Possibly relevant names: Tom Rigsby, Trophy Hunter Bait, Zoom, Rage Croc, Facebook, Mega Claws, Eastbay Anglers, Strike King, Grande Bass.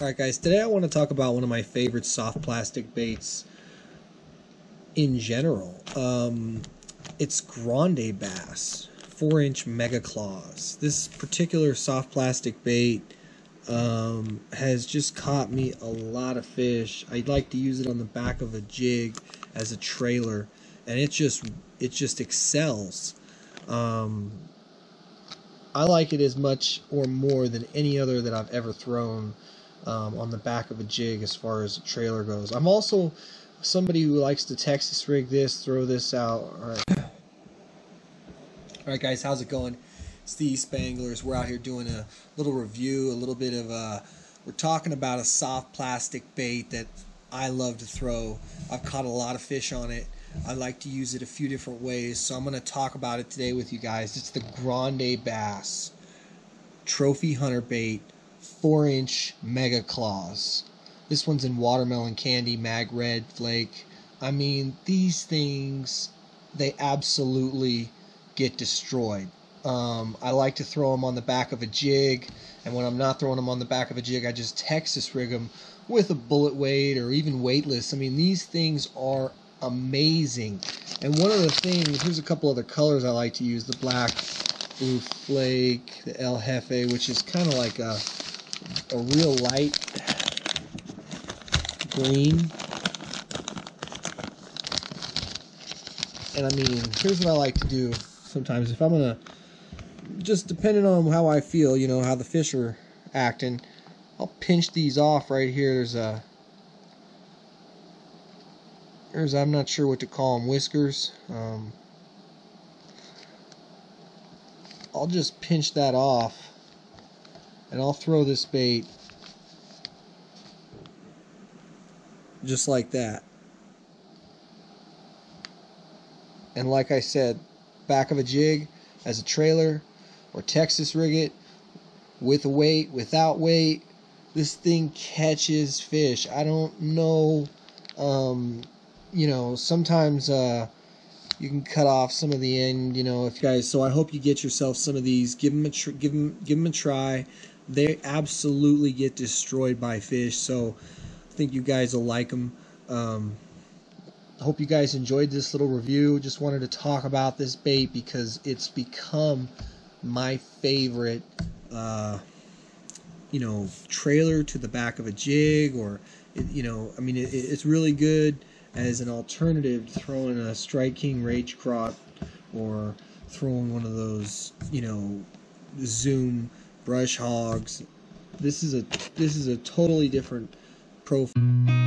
Alright guys, today I want to talk about one of my favorite soft plastic baits in general. It's Grande Bass 4-inch Mega Claws. This particular soft plastic bait has just caught me a lot of fish. I'd like to use it on the back of a jig as a trailer, and it just excels. I like it as much or more than any other that I've ever thrown on the back of a jig as far as a trailer goes. I'm also somebody who likes to Texas rig this, throw this out. All right guys, how's it going? It's the Eastbay Anglers. We're out here doing a little review, a little bit of we're talking about a soft plastic bait that I love to throw. I've caught a lot of fish on it. I like to use it a few different ways, so I'm going to talk about it today with you guys. It's the Grande Bass Trophy Hunter Bait 4-inch Mega Claws. This one's in watermelon candy, mag red, flake. I mean, these things, they absolutely get destroyed. I like to throw them on the back of a jig, and when I'm not throwing them on the back of a jig, I just Texas rig them with a bullet weight or even weightless. I mean, these things are amazing. And one of the things, here's a couple other colors I like to use: the black, blue flake, the El Jefe, which is kind of like a real light green. And I mean, here's what I like to do sometimes. If I'm gonna, just depending on how I feel, you know, how the fish are acting, I'll pinch these off right here. There's a I'm not sure what to call them, whiskers. I'll just pinch that off, and I'll throw this bait just like that. And like I said, back of a jig as a trailer, or Texas rig it with a weight, without weight, this thing catches fish. I don't know, you know, sometimes you can cut off some of the end, you know, if guys. So I hope you get yourself some of these. Give them a try. They absolutely get destroyed by fish, so I think you guys will like them. I hope you guys enjoyed this little review. Just wanted to talk about this bait because it's become my favorite, you know, trailer to the back of a jig, or, you know, I mean, it's really good as an alternative to throwing a Strike King Rage Croc, or throwing one of those, you know, Zoom brush hogs. This is a totally different profile.